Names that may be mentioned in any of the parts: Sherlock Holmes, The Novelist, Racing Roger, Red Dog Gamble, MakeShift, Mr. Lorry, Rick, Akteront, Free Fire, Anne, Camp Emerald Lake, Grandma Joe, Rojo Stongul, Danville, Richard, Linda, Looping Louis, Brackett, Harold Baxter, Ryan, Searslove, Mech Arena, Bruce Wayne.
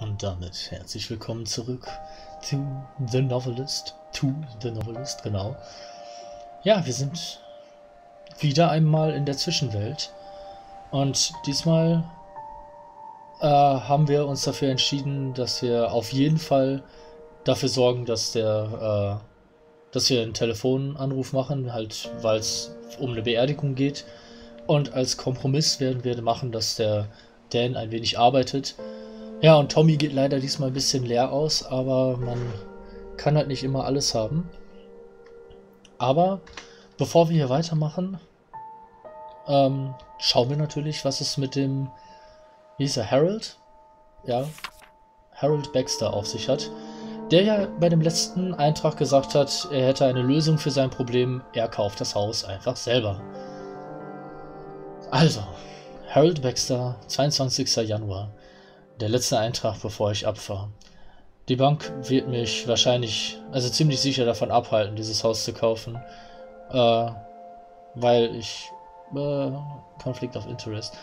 Und damit herzlich willkommen zurück zu The Novelist. Genau. Ja, wir sind wieder einmal in der Zwischenwelt. Und diesmal haben wir uns dafür entschieden, dass wir auf jeden Fall dafür sorgen, dass dass wir einen Telefonanruf machen, halt, weil es um eine Beerdigung geht. Und als Kompromiss werden wir machen, dass der Dan ein wenig arbeitet. Ja, und Tommy geht leider diesmal ein bisschen leer aus, aber man kann halt nicht immer alles haben. Aber bevor wir hier weitermachen, schauen wir natürlich, was es mit dem, wie hieß er, Harold? Ja, Harold Baxter auf sich hat. Der ja bei dem letzten Eintrag gesagt hat, er hätte eine Lösung für sein Problem, er kauft das Haus einfach selber. Also, Harold Baxter, 22. Januar. Der letzte Eintrag, bevor ich abfahre. Die Bank wird mich wahrscheinlich, also ziemlich sicher davon abhalten, dieses Haus zu kaufen. Weil ich... Conflict of Interest.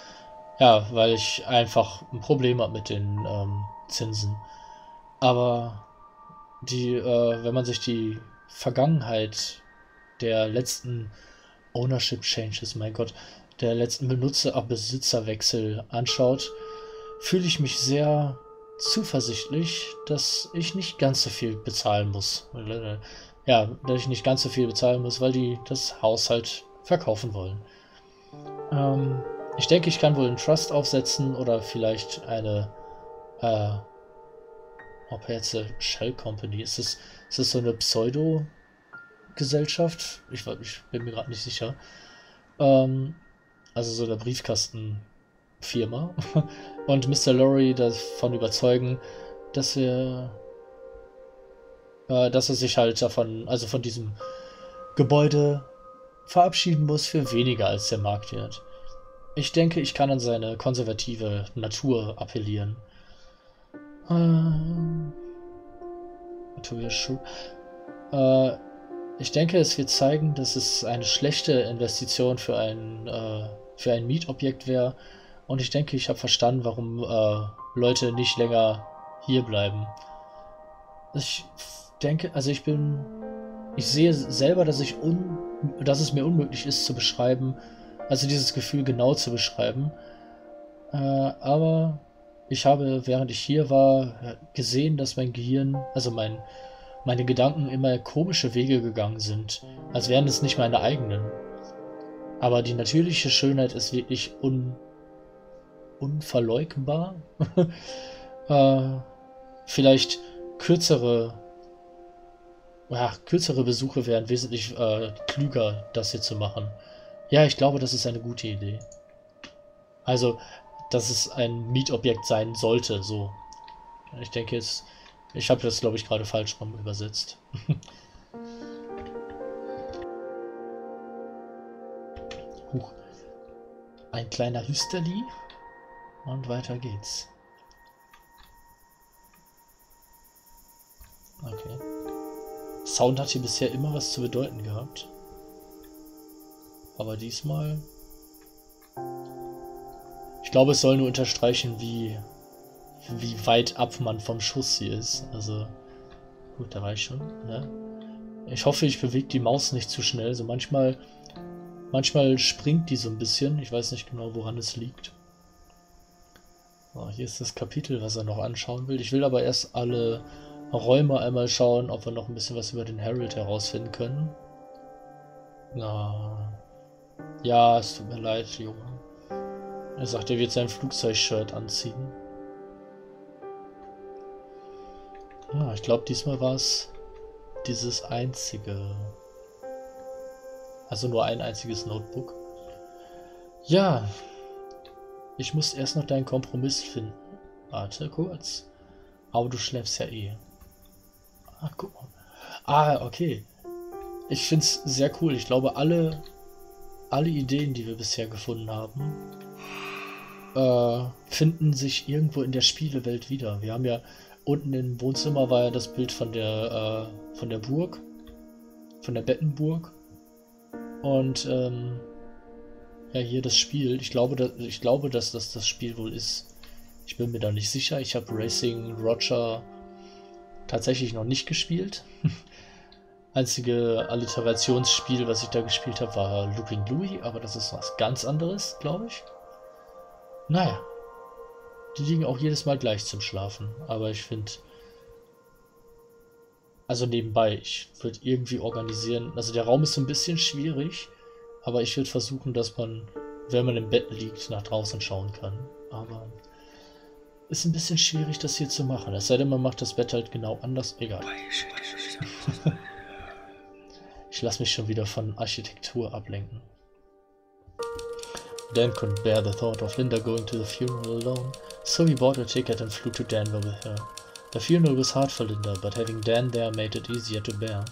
Ja, weil ich einfach ein Problem habe mit den Zinsen. Aber... wenn man sich die Vergangenheit der letzten Ownership Changes, mein Gott, der letzten Benutzer-Besitzerwechsel anschaut, fühle ich mich sehr zuversichtlich, dass ich nicht ganz so viel bezahlen muss. Ja, dass ich nicht ganz so viel bezahlen muss, weil die das Haus halt verkaufen wollen. Ich denke, ich kann wohl einen Trust aufsetzen oder vielleicht eine ob jetzt eine Shell Company ist. Ist das so eine Pseudo-Gesellschaft? Ich bin mir gerade nicht sicher. Also so eine Briefkastenfirma. Und Mr. Lorry davon überzeugen, dass er sich halt davon, also von diesem Gebäude verabschieden muss für weniger als der Marktwert. Ich denke, ich kann an seine konservative Natur appellieren. Ich denke, es wird zeigen, dass es eine schlechte Investition für ein Mietobjekt wäre. Und ich denke, ich habe verstanden, warum Leute nicht länger hier bleiben. Ich denke, also ich sehe selber, dass es mir unmöglich ist zu beschreiben, also dieses Gefühl genau zu beschreiben. Aber ich habe, während ich hier war, gesehen, dass mein Gehirn, also meine Gedanken immer komische Wege gegangen sind, als wären es nicht meine eigenen. Aber die natürliche Schönheit ist wirklich unverleugnbar. Vielleicht kürzere Besuche wären wesentlich klüger, das hier zu machen. Ja, ich glaube, das ist eine gute Idee. Also... dass es ein Mietobjekt sein sollte, so. Ich denke jetzt... Ich habe das, glaube ich, gerade falsch rum übersetzt. Huch. Ein kleiner Hüsterli. Und weiter geht's. Okay. Sound hat hier bisher immer was zu bedeuten gehabt. Aber diesmal... Ich glaube, es soll nur unterstreichen, wie weit ab man vom Schuss hier ist. Also, gut, da war ich schon, ne? Ich hoffe, ich bewege die Maus nicht zu schnell. So manchmal springt die so ein bisschen. Ich weiß nicht genau, woran es liegt. So, hier ist das Kapitel, was er noch anschauen will. Ich will aber erst alle Räume einmal schauen, ob wir noch ein bisschen was über den Harold herausfinden können. Na, ja, es tut mir leid, Junge. Er sagt, er wird sein Flugzeugshirt anziehen. Ja, ich glaube, diesmal war es dieses einzige. Also nur ein einziges Notebook. Ja. Ich muss erst noch deinen Kompromiss finden. Warte kurz. Aber du schläfst ja eh. Ah, guck mal. Ah, okay. Ich finde es sehr cool. Ich glaube, alle Ideen, die wir bisher gefunden haben, finden sich irgendwo in der Spielewelt wieder. Wir haben ja unten im Wohnzimmer war ja das Bild von der Burg, von der Bettenburg, und ja, hier das Spiel. Ich glaube, dass das Spiel wohl ist. Ich bin mir da nicht sicher. Ich habe Racing Roger tatsächlich noch nicht gespielt. Einzige Alliterationsspiel, was ich da gespielt habe, war Looping Louis, aber das ist was ganz anderes, glaube ich. Naja, die liegen auch jedes Mal gleich zum Schlafen, aber ich finde, also nebenbei, ich würde irgendwie organisieren, also der Raum ist so ein bisschen schwierig, aber ich würde versuchen, dass man, wenn man im Bett liegt, nach draußen schauen kann, aber ist ein bisschen schwierig, das hier zu machen, es sei denn, man macht das Bett halt genau anders, egal. Ich lasse mich schon wieder von Architektur ablenken. Dan couldn't bear the thought of Linda going to the funeral alone, so he bought a ticket and flew to Danville with her. The funeral was hard for Linda, but having Dan there made it easier to bear.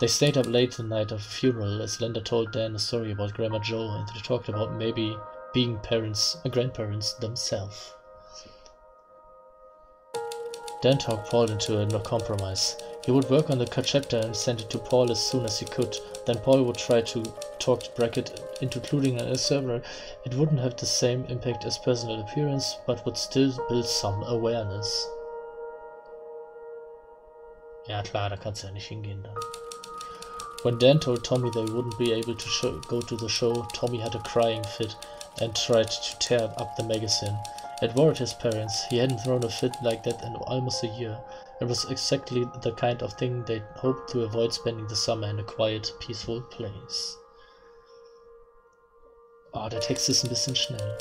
They stayed up late the night of the funeral, as Linda told Dan a story about Grandma Joe, and they talked about maybe being parents and grandparents themselves. Dan talked Paul into a compromise. He would work on the chapter and send it to Paul as soon as he could. Then Paul would try to talk to Brackett into including a server. It wouldn't have the same impact as personal appearance, but would still build some awareness. Ja klar, da kannst du ja nicht hingehen dann. When Dan told Tommy they wouldn't be able to go to the show, Tommy had a crying fit and tried to tear up the magazine. It worried his parents. He hadn't thrown a fit like that in almost a year. It was exactly the kind of thing they hoped to avoid spending the summer in a quiet, peaceful place. Ah, der Text ist ein bisschen schnell.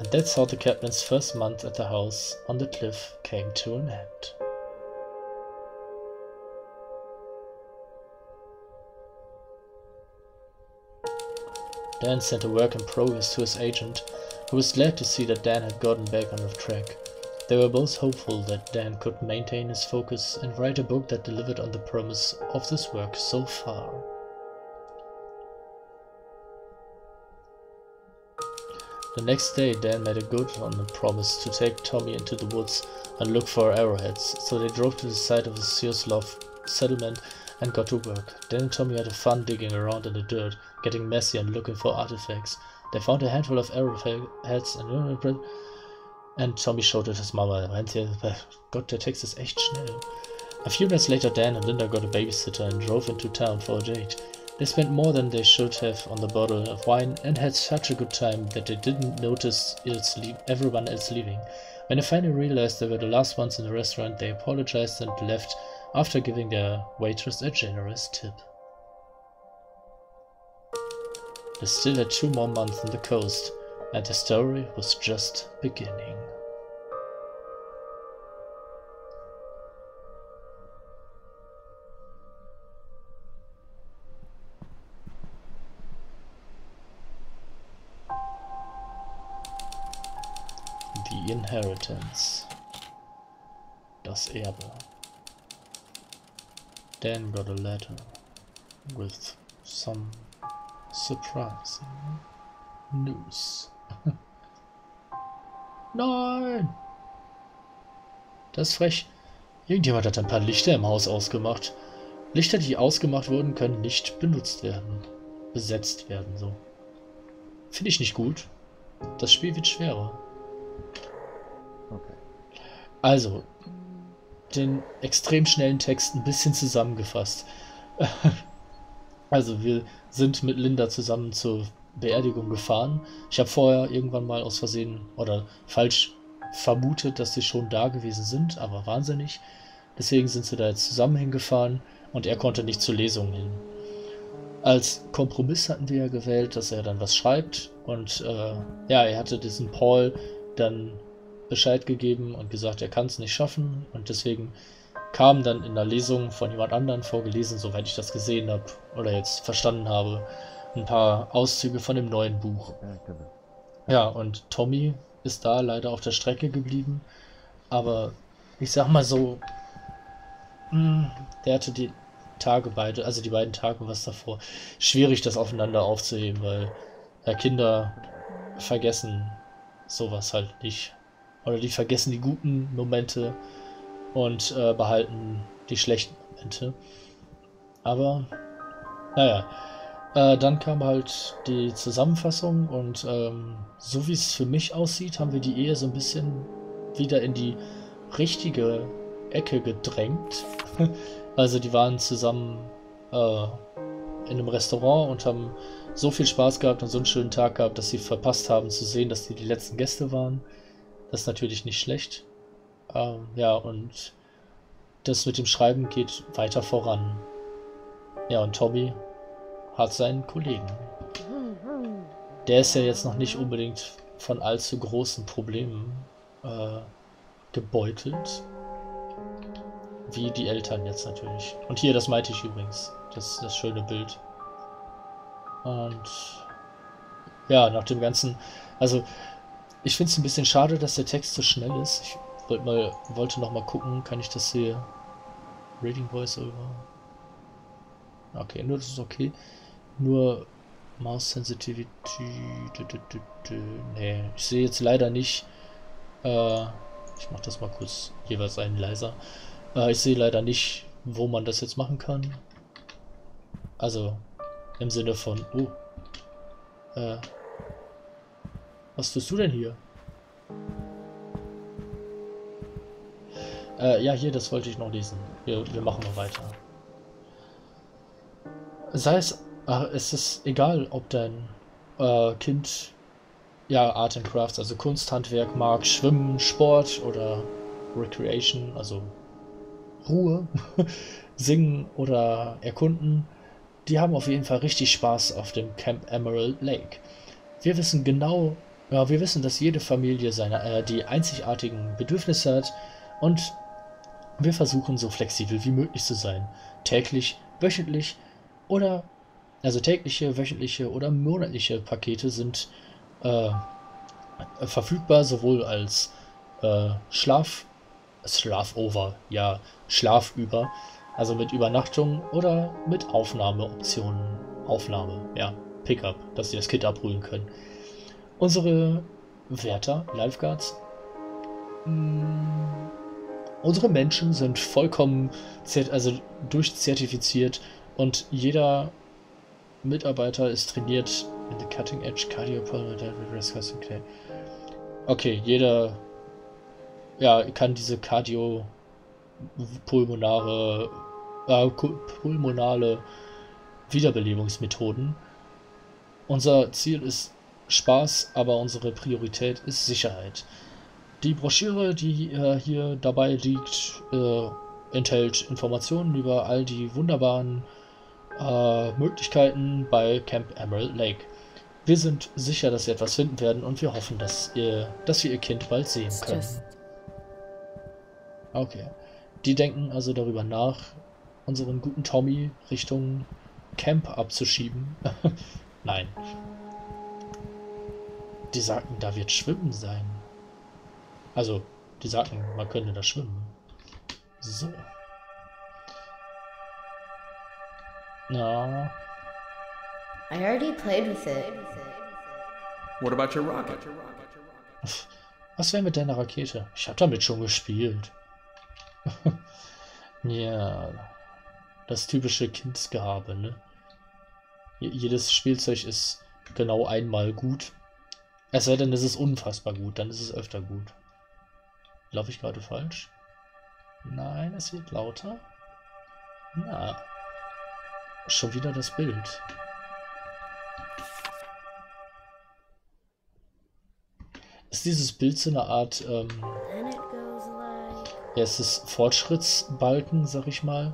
And that's how the captain's first month at the house on the cliff came to an end. Dan sent a work in progress to his agent, who was glad to see that Dan had gotten back on the track. They were both hopeful that Dan could maintain his focus and write a book that delivered on the promise of this work so far. The next day Dan made a good on the promise to take Tommy into the woods and look for arrowheads, so they drove to the site of the Searslove settlement and got to work. Dan and Tommy had fun digging around in the dirt, getting messy and looking for artifacts. They found a handful of arrowheads and Tommy showed it his mama. Gott, der Text ist echt schnell. A few days later, Dan and Linda got a babysitter and drove into town for a date. They spent more than they should have on the bottle of wine and had such a good time that they didn't notice everyone else leaving. When they finally realized they were the last ones in the restaurant, they apologized and left after giving their waitress a generous tip. They still had 2 more months on the coast, and the story was just beginning. The Inheritance. Das Erbe. Dan got a letter with some surprising news. Nein! Das ist frech. Irgendjemand hat ein paar Lichter im Haus ausgemacht. Lichter, die ausgemacht wurden, können nicht benutzt werden. Besetzt werden, so. Finde ich nicht gut. Das Spiel wird schwerer. Okay. Also, den extrem schnellen Text ein bisschen zusammengefasst. Also, wir sind mit Linda zusammen zur Beerdigung gefahren. Ich habe vorher irgendwann mal aus Versehen oder falsch vermutet, dass sie schon da gewesen sind, aber waren sie nicht. Deswegen sind sie da jetzt zusammen hingefahren und er konnte nicht zur Lesung hin. Als Kompromiss hatten wir ja gewählt, dass er dann was schreibt und ja, er hatte diesen Paul dann Bescheid gegeben und gesagt, er kann es nicht schaffen und deswegen kam dann in der Lesung von jemand anderem vorgelesen, soweit ich das gesehen habe oder jetzt verstanden habe, ein paar Auszüge von dem neuen Buch. Ja, und Tommy ist da leider auf der Strecke geblieben, aber ich sag mal so, der hatte die Tage beide, also die beiden Tage was davor, schwierig das aufeinander aufzuheben, weil ja, Kinder vergessen sowas halt nicht. Oder die vergessen die guten Momente und behalten die schlechten Momente. Aber, naja. Dann kam halt die Zusammenfassung und so wie es für mich aussieht, haben wir die Ehe so ein bisschen wieder in die richtige Ecke gedrängt. Also die waren zusammen in einem Restaurant und haben so viel Spaß gehabt und so einen schönen Tag gehabt, dass sie verpasst haben zu sehen, dass die die letzten Gäste waren. Das ist natürlich nicht schlecht. Ja, und das mit dem Schreiben geht weiter voran. Ja, und Tommy hat seinen Kollegen. Der ist ja jetzt noch nicht unbedingt von allzu großen Problemen gebeutelt. Wie die Eltern jetzt natürlich. Und hier, das meinte ich übrigens. Das schöne Bild. Und ja, nach dem Ganzen... Also, ich finde es ein bisschen schade, dass der Text so schnell ist. Ich wollte noch mal gucken, kann ich das hier... Reading Voice over... Okay, nur das ist okay. Nur... Mouse Sensitivity... Nee, ich sehe jetzt leider nicht... ich mache das mal kurz jeweils einen leiser. Ich sehe leider nicht, wo man das jetzt machen kann. Also, im Sinne von... Oh. Was tust du denn hier? Ja, hier, das wollte ich noch lesen. Wir machen mal weiter. Sei es... Ach, es ist egal, ob dein Kind... Ja, Art and Crafts, also Kunst, Handwerk mag, Schwimmen, Sport oder Recreation, also... Ruhe, singen oder erkunden, die haben auf jeden Fall richtig Spaß auf dem Camp Emerald Lake. Wir wissen genau, ja, wir wissen, dass jede Familie die einzigartigen Bedürfnisse hat und wir versuchen so flexibel wie möglich zu sein. Tägliche, wöchentliche oder monatliche Pakete sind verfügbar, sowohl als Schlafüber, also mit Übernachtung oder mit Aufnahmeoptionen. Ja, Pickup, dass sie das Kind abholen können. Unsere Wärter, Lifeguards, unsere Menschen sind vollkommen durchzertifiziert und jeder Mitarbeiter ist trainiert in the cutting edge cardio. Okay, jeder... Ja, kann diese kardiopulmonale Wiederbelebungsmethoden. Unser Ziel ist Spaß, aber unsere Priorität ist Sicherheit. Die Broschüre, die hier dabei liegt, enthält Informationen über all die wunderbaren Möglichkeiten bei Camp Emerald Lake. Wir sind sicher, dass wir etwas finden werden und wir hoffen, dass wir ihr Kind bald sehen können. Okay. Die denken also darüber nach, unseren guten Tommy Richtung Camp abzuschieben. Nein. Die sagten, da wird Schwimmen sein. Also, die sagten, man könnte da schwimmen. So. Na. I already played with it. What about your rocket? Was wäre mit deiner Rakete? Ich habe damit schon gespielt. Ja, das typische Kindsgehabe, ne? Jedes Spielzeug ist genau einmal gut. Es sei denn, es ist unfassbar gut, dann ist es öfter gut. Laufe ich gerade falsch? Nein, es wird lauter. Na, schon wieder das Bild. Ist dieses Bild so eine Art... Ja, es ist Fortschrittsbalken, sag ich mal.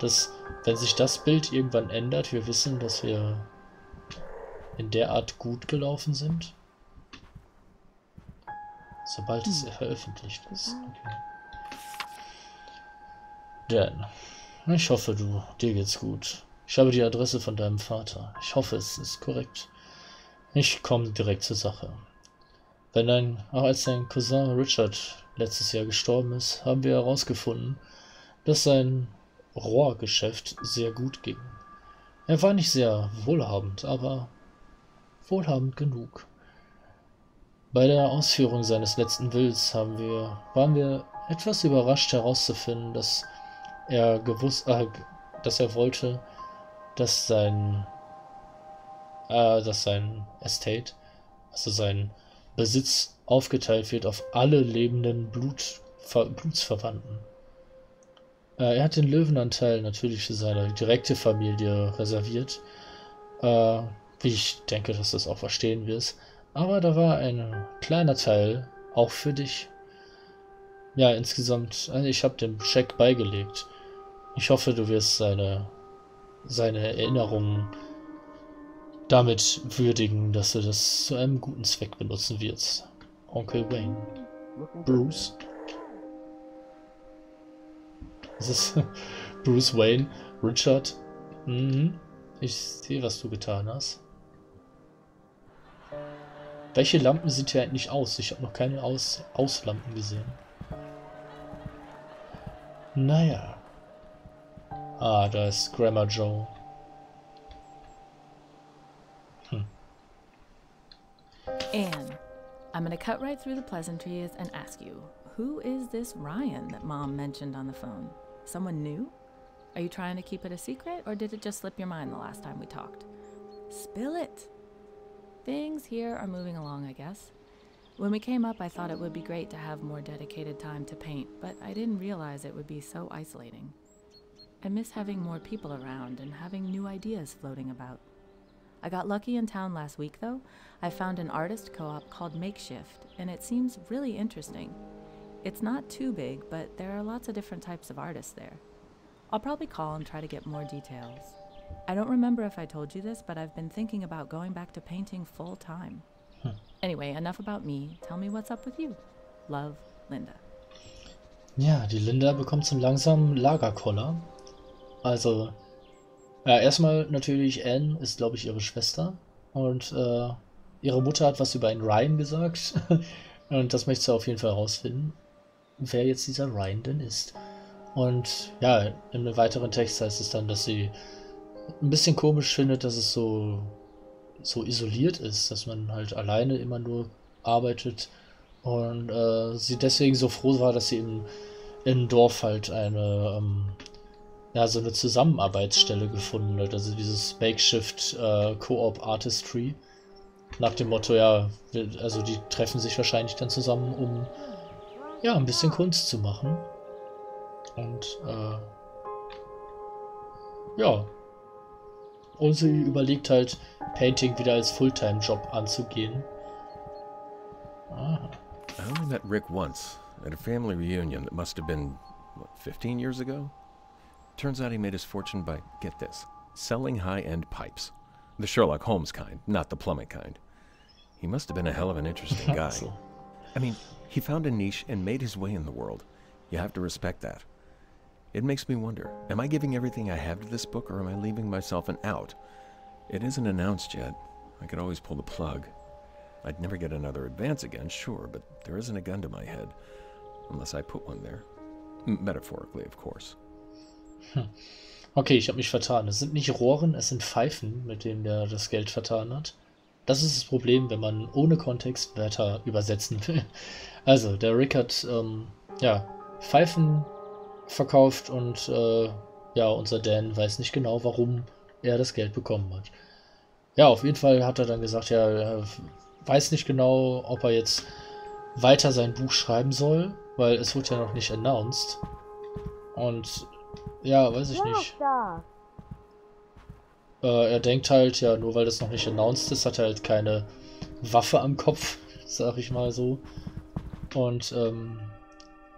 Dass, wenn sich das Bild irgendwann ändert, wir wissen, dass wir in der Art gut gelaufen sind. Sobald es veröffentlicht ist. Okay. Dan, ich hoffe, dir geht's gut. Ich habe die Adresse von deinem Vater. Ich hoffe, es ist korrekt. Ich komme direkt zur Sache. Als dein Cousin Richard letztes Jahr gestorben ist, haben wir herausgefunden, dass sein Rohrgeschäft sehr gut ging. Er war nicht sehr wohlhabend, aber wohlhabend genug. Bei der Ausführung seines letzten Willens waren wir etwas überrascht herauszufinden, dass er wollte, dass sein Estate, also sein Besitz aufgeteilt wird auf alle lebenden Blutsverwandten. Er hat den Löwenanteil natürlich für seine direkte Familie reserviert, wie ich denke, dass das auch verstehen wirst, aber da war ein kleiner Teil auch für dich. Ja, insgesamt, also ich habe den Scheck beigelegt. Ich hoffe, du wirst seine Erinnerungen damit würdigen, dass du das zu einem guten Zweck benutzen wirst. Onkel Wayne. Bruce. Das ist Bruce Wayne. Richard. Mhm. Ich sehe, was du getan hast. Welche Lampen sind hier eigentlich aus? Ich habe noch keine Auslampen gesehen. Naja. Ah, da ist Grandma Joe. Anne, I'm gonna cut right through the pleasantries and ask you, who is this Ryan that Mom mentioned on the phone? Someone new? Are you trying to keep it a secret, or did it just slip your mind the last time we talked? Spill it! Things here are moving along, I guess. When we came up, I thought it would be great to have more dedicated time to paint, but I didn't realize it would be so isolating. I miss having more people around and having new ideas floating about. I got lucky in town last week, though. I found an artist co-op called MakeShift, and it seems really interesting. It's not too big, but there are lots of different types of artists there. I'll probably call and try to get more details. I don't remember if I told you this, but I've been thinking about going back to painting full-time. Anyway, enough about me. Tell me what's up with you. Love, Linda. Ja, die Linda bekommt zum langsamen Lagerkoller. Also... ja, erstmal natürlich, Anne ist, glaube ich, ihre Schwester und ihre Mutter hat was über einen Ryan gesagt und das möchtest du auf jeden Fall herausfinden, wer jetzt dieser Ryan denn ist. Und ja, im weiteren Text heißt es dann, dass sie ein bisschen komisch findet, dass es so isoliert ist, dass man halt alleine immer nur arbeitet und sie deswegen so froh war, dass sie im Dorf halt eine... ja, so eine Zusammenarbeitsstelle gefunden hat, also dieses Makeshift Co-op Artistry. Nach dem Motto, ja, also die treffen sich wahrscheinlich dann zusammen, um ja, ein bisschen Kunst zu machen. Und ja. Und sie überlegt halt, Painting wieder als Fulltime-Job anzugehen. Ah. I only met Rick once at a family reunion that must have been what, 15 years ago? Turns out he made his fortune by, get this, selling high-end pipes. The Sherlock Holmes kind, not the plumbing kind. He must have been a hell of an interesting guy. I mean, he found a niche and made his way in the world. You have to respect that. It makes me wonder, am I giving everything I have to this book, or am I leaving myself an out? It isn't announced yet. I could always pull the plug. I'd never get another advance again, sure, but there isn't a gun to my head. Unless I put one there. Metaphorically, of course. Okay, ich habe mich vertan. Es sind nicht Rohren, es sind Pfeifen, mit denen der das Geld vertan hat. Das ist das Problem, wenn man ohne Kontext Wörter übersetzen will. Also, der Rick hat ja, Pfeifen verkauft und ja, unser Dan weiß nicht genau, warum er das Geld bekommen hat. Ja, auf jeden Fall hat er dann gesagt, ja, er weiß nicht genau, ob er jetzt weiter sein Buch schreiben soll, weil es wurde ja noch nicht announced. Und ja, weiß ich nicht. Er denkt halt, ja, nur weil das noch nicht announced ist, hat er halt keine Waffe am Kopf, sag ich mal so. Und,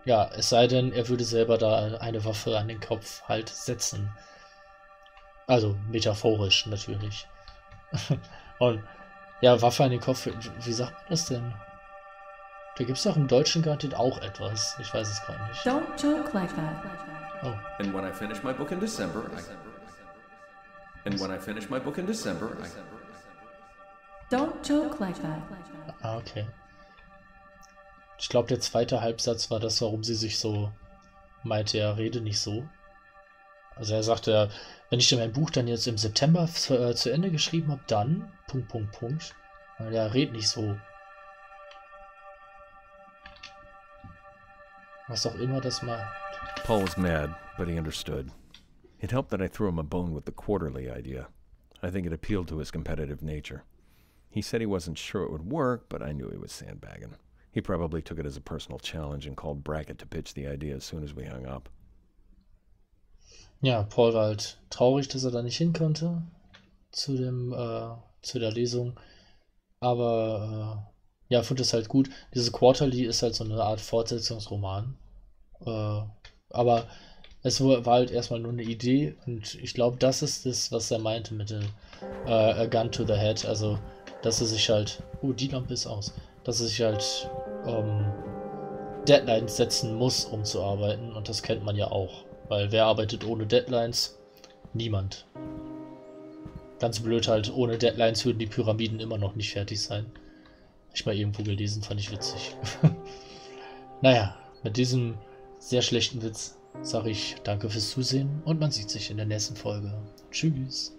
ja, es sei denn, er würde selber da eine Waffe an den Kopf halt setzen. Also, metaphorisch natürlich. Und, ja, Waffe an den Kopf, wie sagt man das denn? Da gibt's doch im Deutschen garantiert auch etwas. Ich weiß es gerade nicht. Don't joke like that. Oh. And when I finish my book in December, Don't joke like that. Ah, okay. Ich glaube, der zweite Halbsatz war das, warum sie sich so meinte, ja, rede nicht so. Also er sagte, ja, wenn ich mein Buch dann jetzt im September zu Ende geschrieben habe, dann... Ja, red nicht so. Was auch immer das mal... Paul was mad, but he understood. It helped that I threw him a bone with the quarterly idea. I think it appealed to his competitive nature. He said he wasn't sure it would work, but I knew he was sandbagging. He probably took it as a personal challenge and called Brackett to pitch the idea as soon as we hung up. Ja, Paul war halt traurig, dass er da nicht hin konnte zu der Lesung. Aber ja, ich fand das halt gut. Diese Quarterly ist halt so eine Art Fortsetzungsroman. Aber es war halt erstmal nur eine Idee und ich glaube, das ist das, was er meinte mit dem A Gun to the Head. Also, dass er sich halt, oh, die Lampe ist aus, dass er sich halt Deadlines setzen muss, um zu arbeiten, und das kennt man ja auch. Weil wer arbeitet ohne Deadlines? Niemand. Ganz blöd halt, ohne Deadlines würden die Pyramiden immer noch nicht fertig sein. Hab ich mal irgendwo gelesen, fand ich witzig. Naja, mit diesem sehr schlechten Witz sage ich danke fürs Zusehen und man sieht sich in der nächsten Folge. Tschüss.